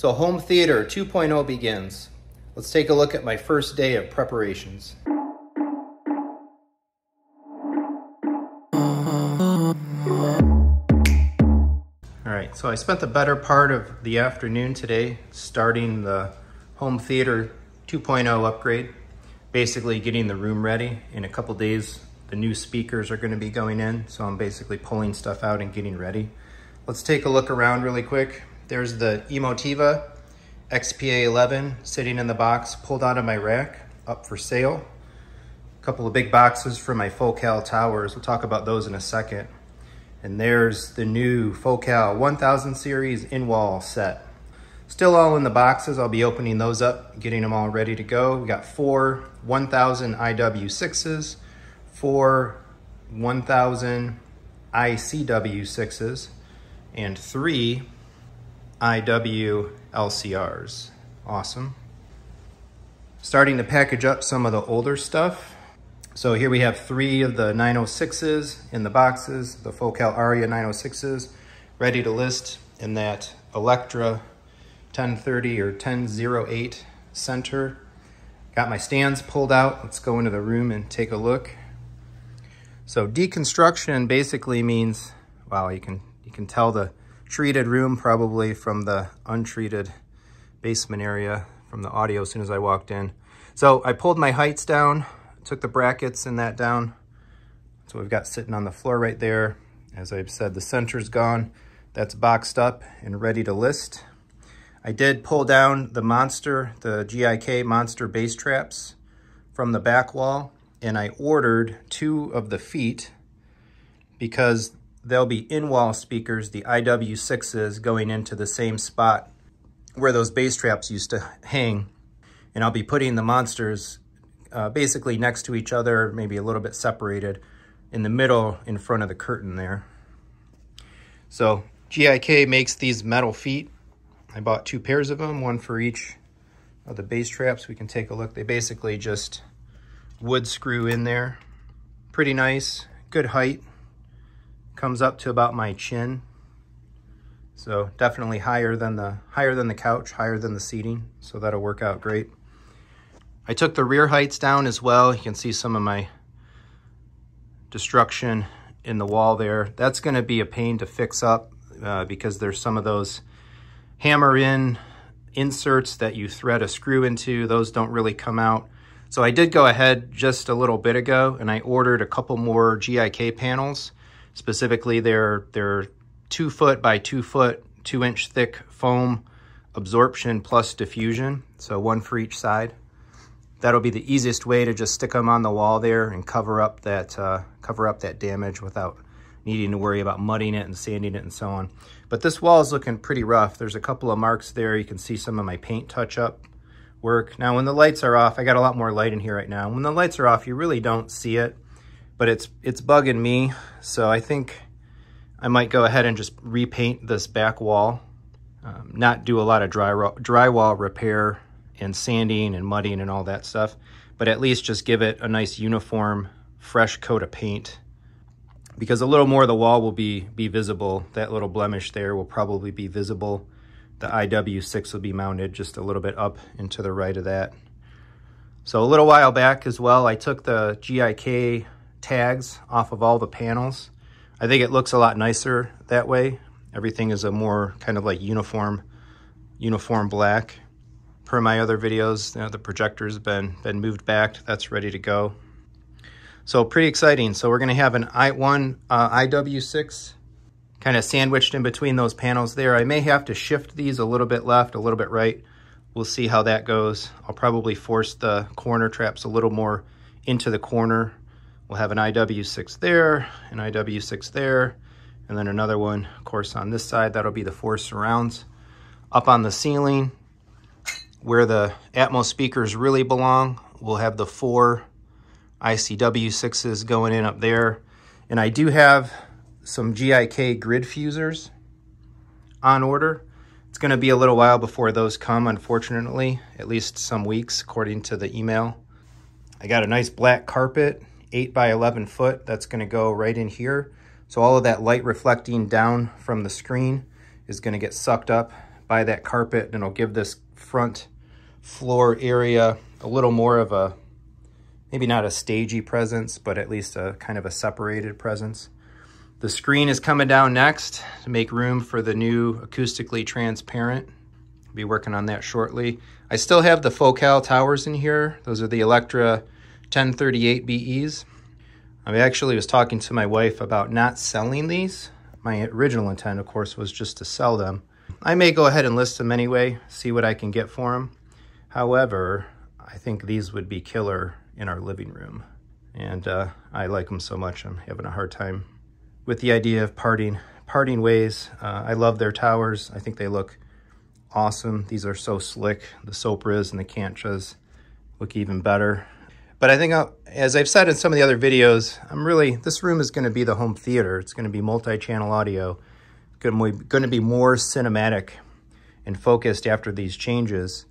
So home theater 2.0 begins. Let's take a look at my first day of preparations. Alright, so I spent the better part of the afternoon today starting the home theater 2.0 upgrade. Basically getting the room ready. In a couple days the new speakers are going to be going in, so I'm basically pulling stuff out and getting ready. Let's take a look around really quick. There's the Emotiva XPA11 sitting in the box, pulled out of my rack, up for sale. A couple of big boxes for my Focal towers. We'll talk about those in a second. And there's the new Focal 1000 series in-wall set. Still all in the boxes. I'll be opening those up, getting them all ready to go. We got four 1000 IW6s, four 1000 ICW6s, and three IW LCRs. Awesome. Starting to package up some of the older stuff. So here we have three of the 906s in the boxes, the Focal Aria 906s ready to list, in that Electra 1030 or 1008 center. Got my stands pulled out. Let's go into the room and take a look. So deconstruction basically means, wow, you can tell the treated room probably from the untreated basement area from the audio as soon as I walked in. So I pulled my heights down, took the brackets and that down. So we've got sitting on the floor right there. As I've said, the center's gone. That's boxed up and ready to list. I did pull down the GIK Monster Bass traps from the back wall, and I ordered two of the feet because they'll be in-wall speakers, the IW6s, going into the same spot where those bass traps used to hang. And I'll be putting the monsters basically next to each other, maybe a little bit separated, in the middle in front of the curtain there. So GIK makes these metal feet. I bought two pairs of them, one for each of the bass traps. We can take a look. They basically just wood screw in there. Pretty nice, good height. Comes up to about my chin. So definitely higher than the couch, higher than the seating. So that'll work out great. I took the rear heights down as well. You can see some of my destruction in the wall there. That's going to be a pain to fix up because there's some of those hammer in inserts that you thread a screw into. Those don't really come out. So I did go ahead just a little bit ago and I ordered a couple more GIK panels. Specifically, they're 2 foot by 2 foot, 2 inch thick foam absorption plus diffusion. So one for each side. That'll be the easiest way to just stick them on the wall there and cover up that damage without needing to worry about mudding it and sanding it and so on. But this wall is looking pretty rough. There's a couple of marks there. You can see some of my paint touch-up work. Now, when the lights are off, I got a lot more light in here right now. When the lights are off, you really don't see it, but it's bugging me. So I think I might go ahead and just repaint this back wall, not do a lot of drywall repair and sanding and mudding and all that stuff, but at least just give it a nice uniform, fresh coat of paint, because a little more of the wall will be visible. That little blemish there will probably be visible. The IW6 will be mounted just a little bit up and to the right of that. So a little while back as well, I took the GIK tags off of all the panels. I think it looks a lot nicer that way. Everything is a more kind of like uniform black. Per my other videos, you know, the projector's been moved back. That's ready to go. So pretty exciting. So we're going to have an IW6 kind of sandwiched in between those panels there. I may have to shift these a little bit left, a little bit right. We'll see how that goes. I'll probably force the corner traps a little more into the corner. We'll have an IW6 there, an IW6 there, and then another one, of course, on this side. That'll be the four surrounds. Up on the ceiling, where the Atmos speakers really belong, we'll have the four ICW6s going in up there. And I do have some GIK grid fusers on order. It's going to be a little while before those come, unfortunately, at least some weeks, according to the email. I got a nice black carpet, 8 by 11 foot. That's going to go right in here. So all of that light reflecting down from the screen is going to get sucked up by that carpet, and it'll give this front floor area a little more of a, maybe not a stagey presence, but at least a kind of a separated presence. The screen is coming down next to make room for the new acoustically transparent. I'll be working on that shortly. I still have the Focal towers in here. Those are the Electra 1038BEs. I actually was talking to my wife about not selling these. My original intent, of course, was just to sell them. I may go ahead and list them anyway, see what I can get for them. However, I think these would be killer in our living room. And I like them so much, I'm having a hard time with the idea of parting ways. I love their towers. I think they look awesome. These are so slick. The Sopras and the Cantas look even better. But I think, as I've said in some of the other videos, this room is gonna be the home theater. It's gonna be multi-channel audio. It's gonna be more cinematic and focused after these changes.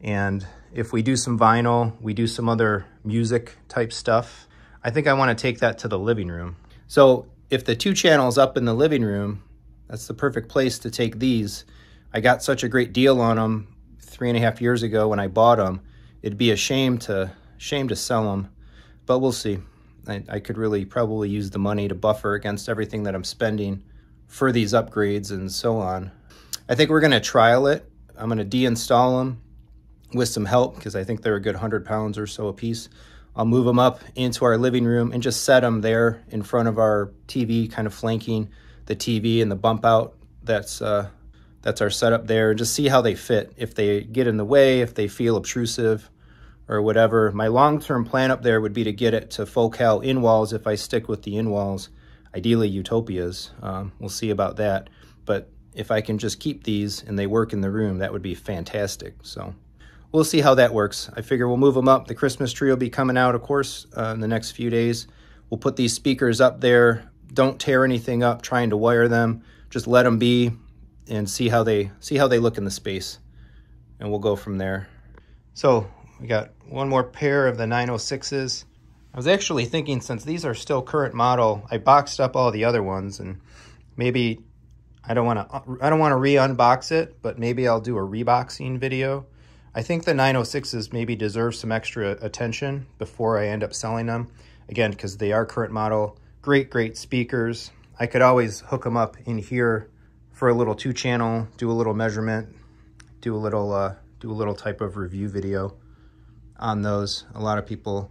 And if we do some vinyl, we do some other music type stuff, I think I want to take that to the living room. So if the two channels up in the living room, that's the perfect place to take these. I got such a great deal on them 3.5 years ago when I bought them. It'd be a shame to sell them, but we'll see. I could really probably use the money to buffer against everything that I'm spending for these upgrades and so on. I think we're going to trial it. I'm going to deinstall them with some help, because I think they're a good 100 pounds or so a piece. I'll move them up into our living room and just set them there in front of our TV, kind of flanking the TV and the bump out. That's our setup there. And just see how they fit, if they get in the way, if they feel obtrusive or whatever. My long-term plan up there would be to get it to Focal in-walls if I stick with the in-walls, ideally Utopias. We'll see about that. But if I can just keep these and they work in the room, that would be fantastic. So we'll see how that works. I figure we'll move them up. The Christmas tree will be coming out, of course, in the next few days. We'll put these speakers up there. Don't tear anything up trying to wire them. Just let them be and see how they look in the space. And we'll go from there. So we got one more pair of the 906s. I was actually thinking, since these are still current model, I boxed up all the other ones, and maybe I don't want to re-unbox it, but maybe I'll do a reboxing video. I think the 906s maybe deserve some extra attention before I end up selling them. Again, because they are current model. Great, great speakers. I could always hook them up in here for a little 2-channel, do a little measurement, do a little type of review video on those. A lot of people,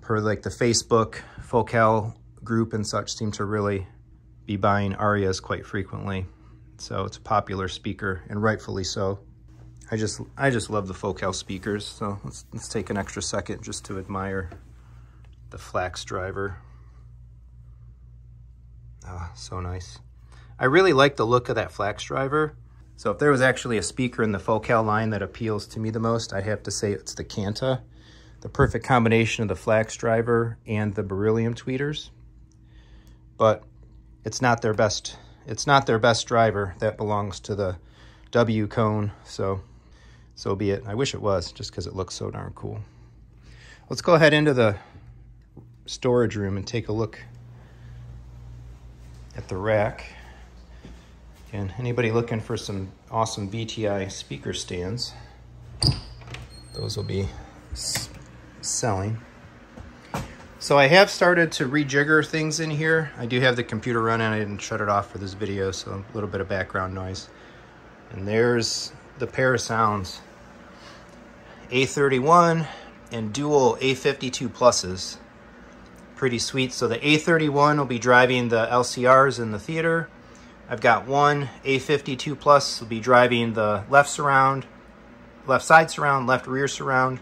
per like the Facebook Focal group and such, seem to really be buying Arias quite frequently. So it's a popular speaker, and rightfully so. I just love the Focal speakers, so let's take an extra second just to admire the Flax driver. Ah, so nice. I really like the look of that Flax driver. So if there was actually a speaker in the Focal line that appeals to me the most, I'd have to say it's the Kanta. The perfect combination of the Flax driver and the beryllium tweeters. But it's not their best driver. That belongs to the W cone, so be it. I wish it was, just because it looks so darn cool. Let's go ahead into the storage room and take a look at the rack. Again, anybody looking for some awesome VTI speaker stands, those will be selling. So I have started to rejigger things in here. I do have the computer running. I didn't shut it off for this video, so a little bit of background noise. And there's the Parasounds, A31 and dual A52 pluses. Pretty sweet. So the A31 will be driving the LCRs in the theater. I've got one A52 plus will be driving the left surround, left side surround, left rear surround,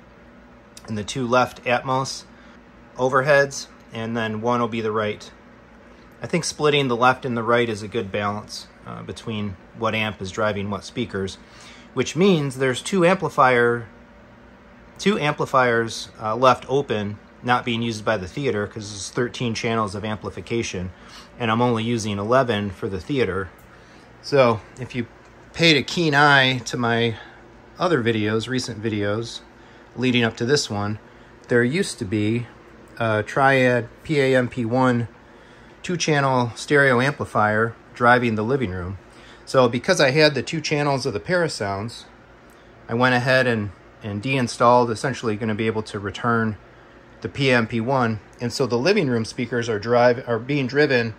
and the two left Atmos overheads, and then one will be the right. I think splitting the left and the right is a good balance between what amp is driving what speakers, which means there's two amplifiers left open, not being used by the theater, because there's 13 channels of amplification, and I'm only using 11 for the theater. So if you paid a keen eye to my other videos, recent videos, leading up to this one, there used to be a Triad PAMP1 2-channel stereo amplifier driving the living room. So because I had the two channels of the Parasounds, I went ahead and deinstalled, essentially going to be able to return the PAMP1. And so the living room speakers are being driven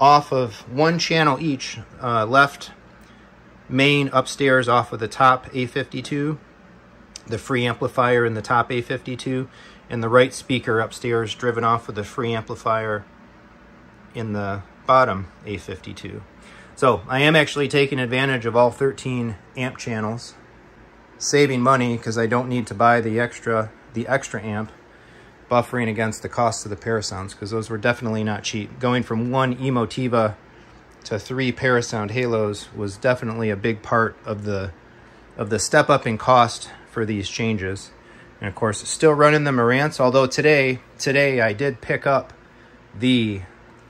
off of one channel each, left main upstairs off of the top A52, the free amplifier in the top A52, and the right speaker upstairs driven off of the free amplifier in the bottom A52. So I am actually taking advantage of all 13 amp channels, saving money because I don't need to buy the extra amp, buffering against the cost of the Parasounds, because those were definitely not cheap. Going from one Emotiva to three Parasound Halos was definitely a big part of the step up in cost for these changes. And of course, still running the Marantz, although today I did pick up the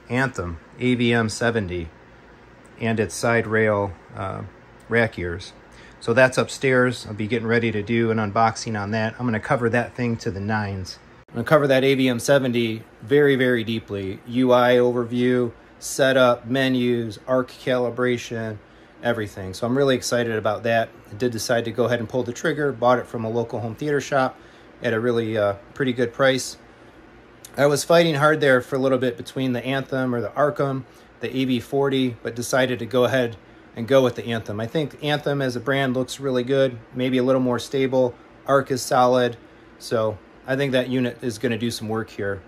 Anthem AVM 70 and its side rail rack ears. So that's upstairs. I'll be getting ready to do an unboxing on that. I'm going to cover that thing to the nines. I'm going to cover that AVM 70 very, very deeply. UI overview, setup, menus, arc calibration, everything. So I'm really excited about that. I did decide to go ahead and pull the trigger. Bought it from a local home theater shop at a really pretty good price. I was fighting hard there for a little bit between the Anthem or the Arkham, the AV40, but decided to go ahead and go with the Anthem. I think Anthem as a brand looks really good, maybe a little more stable. Arc is solid, so I think that unit is going to do some work here.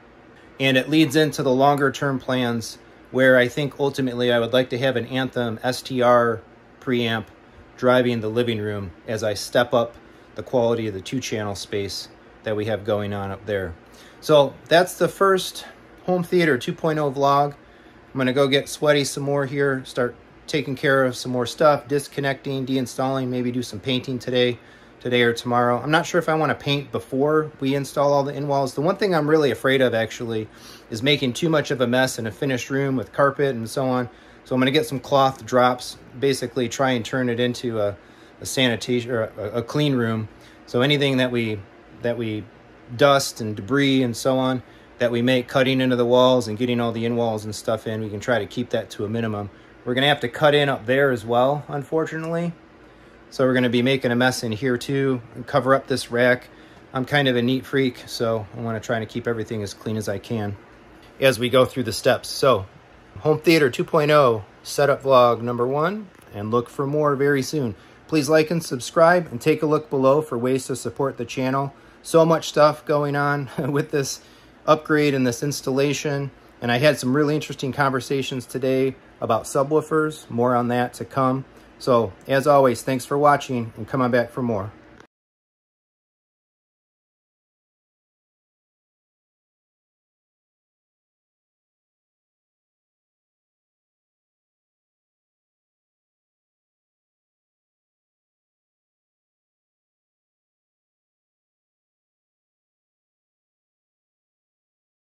And it leads into the longer term plans where I think ultimately I would like to have an Anthem STR preamp driving the living room as I step up the quality of the two channel space that we have going on up there. So that's the first home theater 2.0 vlog. I'm going to go get sweaty some more here, start taking care of some more stuff, disconnecting, deinstalling, maybe do some painting today or tomorrow. I'm not sure if I want to paint before we install all the in-walls. The one thing I'm really afraid of actually is making too much of a mess in a finished room with carpet and so on. So I'm going to get some cloth drops, basically try and turn it into a sanitation or a clean room. So anything that we dust and debris and so on that we make cutting into the walls and getting all the in-walls and stuff in, we can try to keep that to a minimum. We're going to have to cut in up there as well, unfortunately. So we're going to be making a mess in here too and cover up this rack. I'm kind of a neat freak, so I want to try to keep everything as clean as I can as we go through the steps. So home theater 2.0 setup vlog #1, and look for more very soon. Please like and subscribe, and take a look below for ways to support the channel. So much stuff going on with this upgrade and this installation. And I had some really interesting conversations today about subwoofers, more on that to come. So, as always, thanks for watching, and come on back for more.